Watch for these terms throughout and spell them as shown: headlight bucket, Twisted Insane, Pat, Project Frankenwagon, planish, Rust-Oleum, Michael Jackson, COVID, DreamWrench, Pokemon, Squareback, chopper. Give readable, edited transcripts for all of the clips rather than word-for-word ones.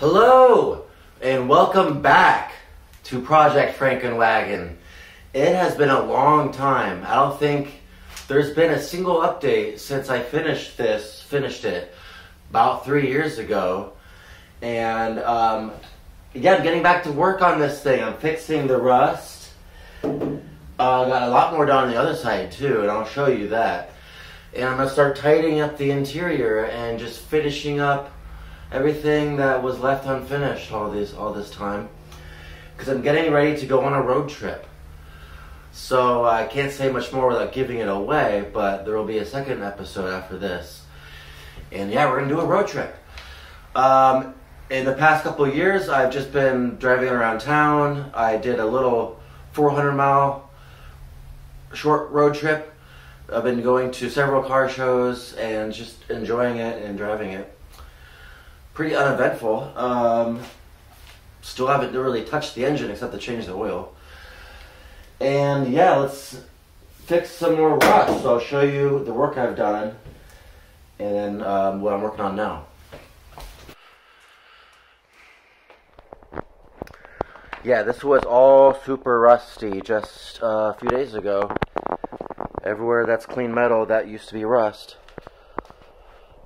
Hello, and welcome back to Project Frankenwagon. It has been a long time. I don't think there's been a single update since I finished it about 3 years ago. And yeah, I'm getting back to work on this thing. I'm fixing the rust. Got a lot more done on the other side too, and I'll show you that. And I'm gonna start tidying up the interior and just finishing up everything that was left unfinished all this time, because I'm getting ready to go on a road trip. So I can't say much more without giving it away, but there will be a second episode after this. And yeah, we're gonna do a road trip. In the past couple of years, I've just been driving around town. I did a little 400-mile short road trip. I've been going to several car shows and just enjoying it and driving it. Pretty uneventful. Still haven't really touched the engine except to change the oil. And yeah, let's fix some more rust. So I'll show you the work I've done and what I'm working on now. Yeah, this was all super rusty just a few days ago. Everywhere that's clean metal, that used to be rust.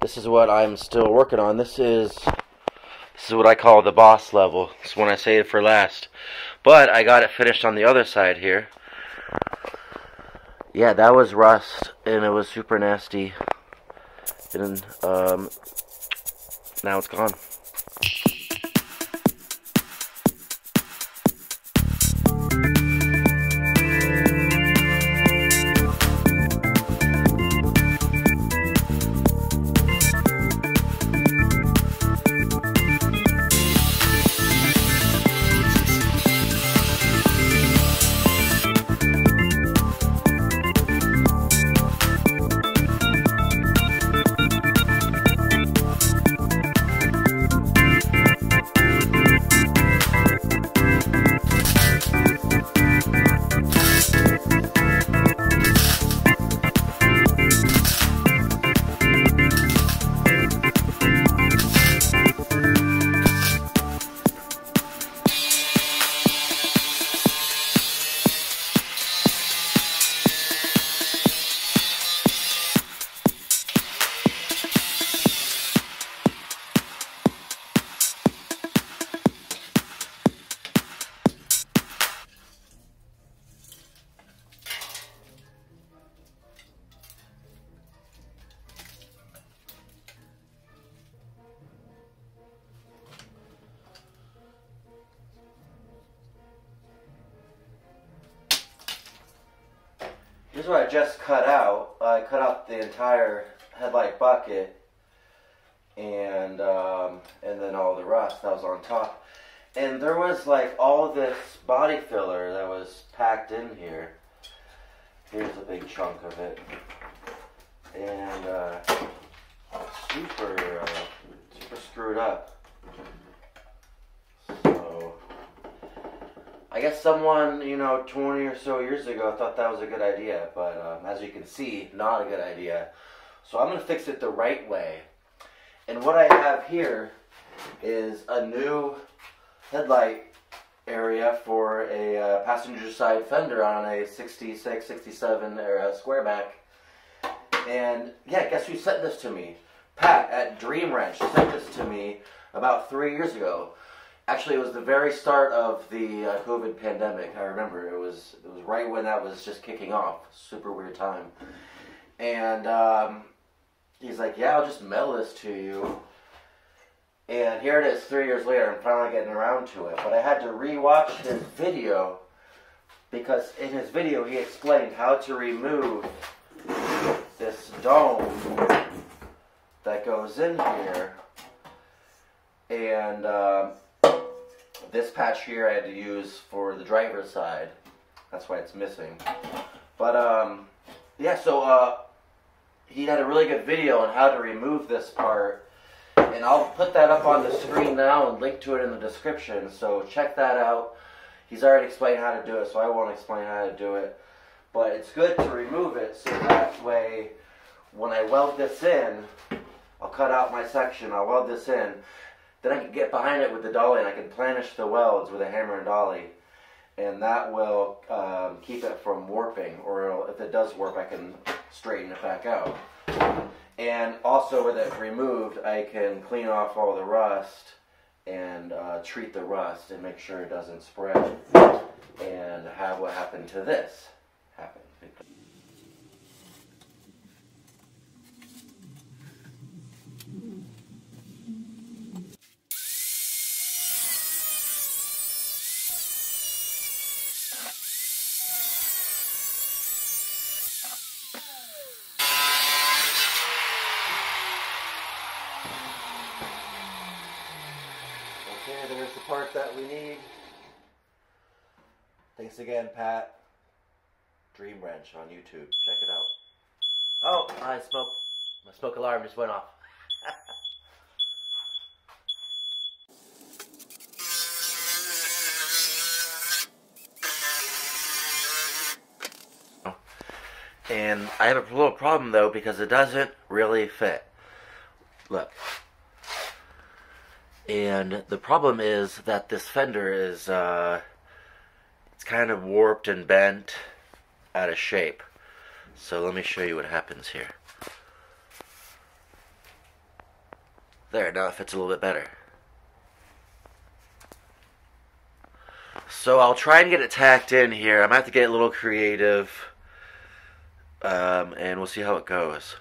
This is what I'm still working on. This is what I call the boss level. This is when I saved it for last. But I got it finished on the other side here. Yeah, that was rust, and it was super nasty. And now it's gone. Here's what I just cut out. I cut out the entire headlight bucket and then all the rust that was on top. And there was like all this body filler that was packed in here. Here's a big chunk of it. And super screwed up. I guess someone, you know, 20 or so years ago thought that was a good idea, but as you can see, not a good idea. So I'm going to fix it the right way. And what I have here is a new headlight area for a passenger side fender on a 66, 67 era squareback. And yeah, guess who sent this to me? Pat at DreamWrench sent this to me about 3 years ago. Actually, it was the very start of the COVID pandemic. I remember it was right when that was just kicking off. Super weird time. And he's like, "Yeah, I'll just mail this to you." And here it is, 3 years later. I'm finally getting around to it. But I had to rewatch his video because in his video he explained how to remove this dome that goes in here, and this patch here I had to use for the driver's side. That's why it's missing. But yeah, so he had a really good video on how to remove this part, and I'll put that up on the screen now and link to it in the description, so check that out. He's already explained how to do it, so I won't explain how to do it, but it's good to remove it so that way when I weld this in, I'll cut out my section, I'll weld this in, Then I could get behind it with the dolly and I could planish the welds with a hammer and dolly. And that will keep it from warping, or it'll, if it does warp, I can straighten it back out. And also with it removed, I can clean off all the rust and treat the rust and make sure it doesn't spread and have what happened to this happen. Okay, there's the part that we need. Thanks again, Pat. DreamWrench on YouTube. Check it out. Oh, I smoked. My smoke alarm just went off. And I have a little problem though, because it doesn't really fit. Look. And the problem is that this fender is, it's kind of warped and bent out of shape. So let me show you what happens here. There, now it fits a little bit better. So I'll try and get it tacked in here. I might have to get a little creative, and we'll see how it goes.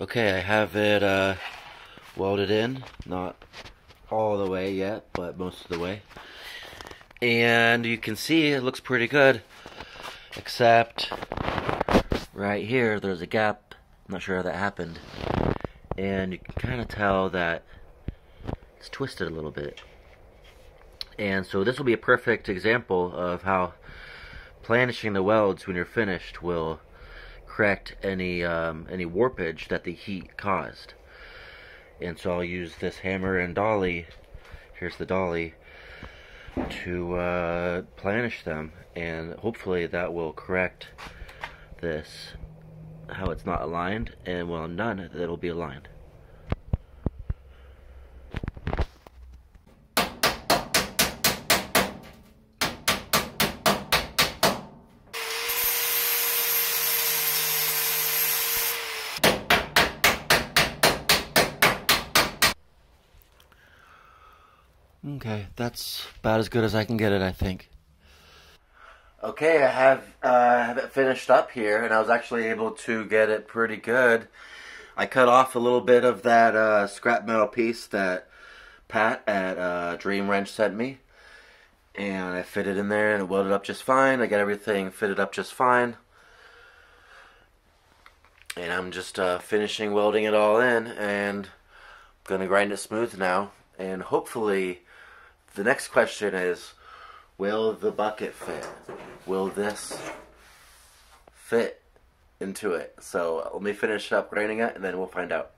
Okay, I have it welded in, not all the way yet, but most of the way. And you can see it looks pretty good, except right here there's a gap. I'm not sure how that happened. And you can kind of tell that it's twisted a little bit. And so this will be a perfect example of how planishing the welds when you're finished will correct any warpage that the heat caused. And so I'll use this hammer and dolly, here's the dolly, to planish them, and hopefully that will correct this, how it's not aligned, and when I'm done it'll be aligned. Okay, that's about as good as I can get it, I think. Okay, I have it finished up here, and I was actually able to get it pretty good. I cut off a little bit of that scrap metal piece that Pat at DreamWrench sent me, and I fit it in there, and it welded up just fine. I got everything fitted up just fine, and I'm just finishing welding it all in, and I'm going to grind it smooth now, and hopefully... The next question is, will the bucket fit? Will this fit into it? So let me finish up grinding it and then we'll find out.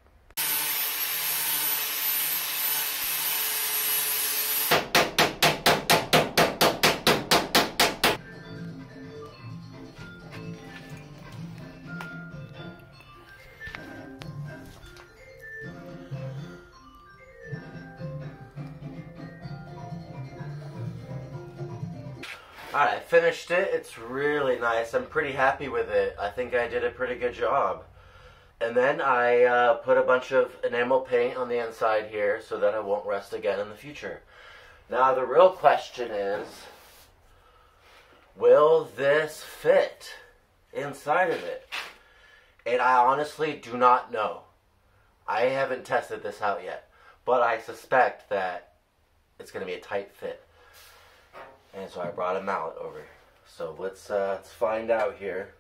Alright, I finished it. It's really nice. I'm pretty happy with it. I think I did a pretty good job. And then I put a bunch of enamel paint on the inside here so that it won't rust again in the future. Now the real question is, will this fit inside of it? And I honestly do not know. I haven't tested this out yet, but I suspect that it's going to be a tight fit. And so I brought a mallet over. So let's find out here.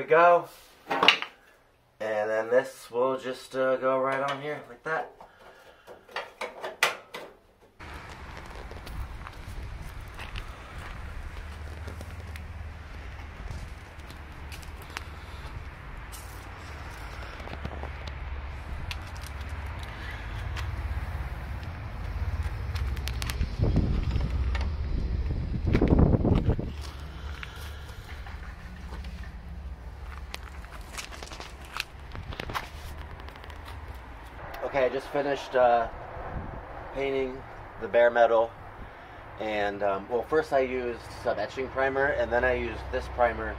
we go. And then this will just go right on here like that. Okay, I just finished painting the bare metal, and well, first I used some etching primer, and then I used this primer,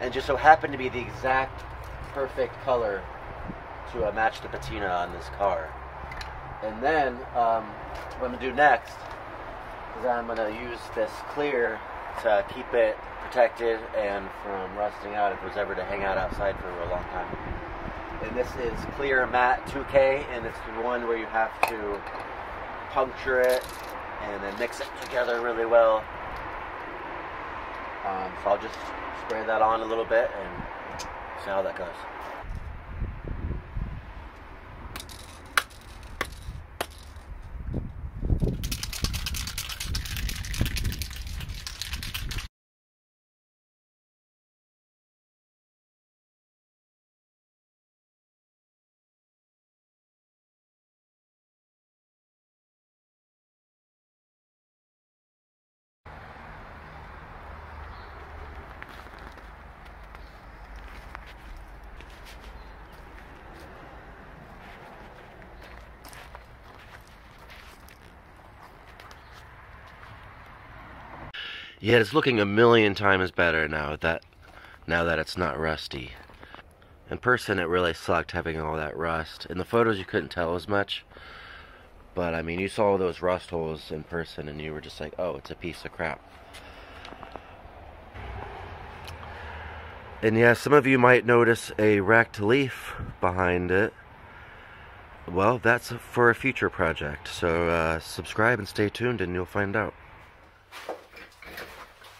and just so happened to be the exact perfect color to match the patina on this car. And then what I'm going to do next is I'm going to use this clear to keep it protected and from rusting out if it was ever to hang out outside for a long time. And this is Clear Matte 2K, and it's the one where you have to puncture it and then mix it together really well. So I'll just spray that on a little bit and see how that goes. Yeah, it's looking a million times better now that it's not rusty. In person, it really sucked having all that rust. In the photos, you couldn't tell as much. But, I mean, you saw all those rust holes in person, and you were just like, oh, it's a piece of crap. And, yeah, some of you might notice a wrecked leaf behind it. Well, that's for a future project. So, subscribe and stay tuned, and you'll find out.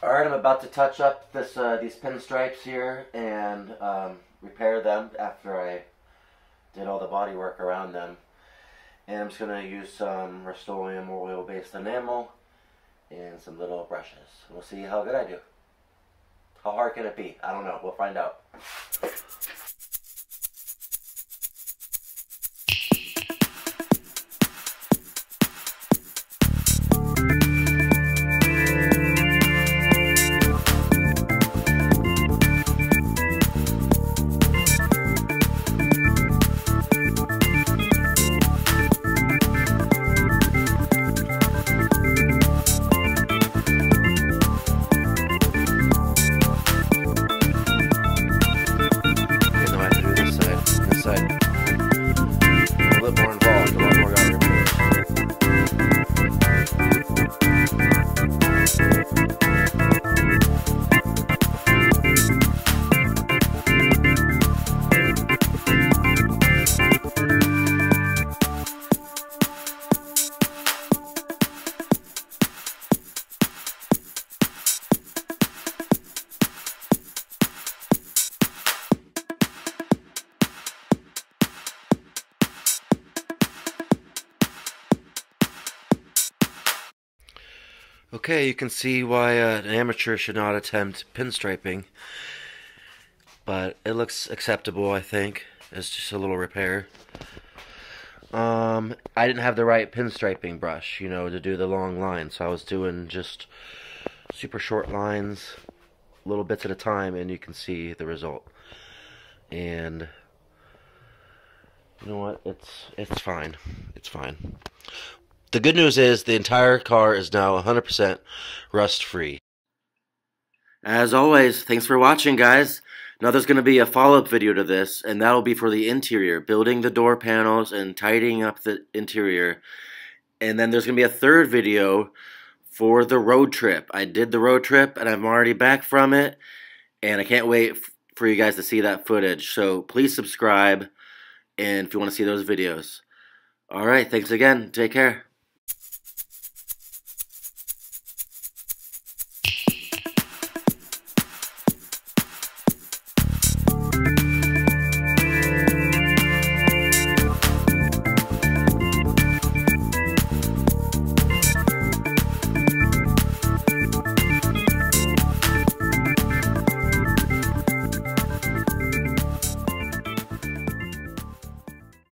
Alright, I'm about to touch up this these pinstripes here and repair them after I did all the body work around them. And I'm just going to use some Rust-Oleum oil-based enamel and some little brushes. We'll see how good I do. How hard can it be? I don't know. We'll find out. Okay, you can see why an amateur should not attempt pinstriping, but it looks acceptable, I think. It's just a little repair. I didn't have the right pinstriping brush, you know, to do the long lines, so I was doing just super short lines, little bits at a time, and you can see the result. And you know what? It's fine. It's fine. The good news is the entire car is now 100% rust-free. As always, thanks for watching, guys. Now there's going to be a follow-up video to this, and that'll be for the interior, building the door panels and tidying up the interior. And then there's going to be a third video for the road trip. I did the road trip, and I'm already back from it, and I can't wait for you guys to see that footage. So please subscribe, and if you want to see those videos. All right, thanks again. Take care.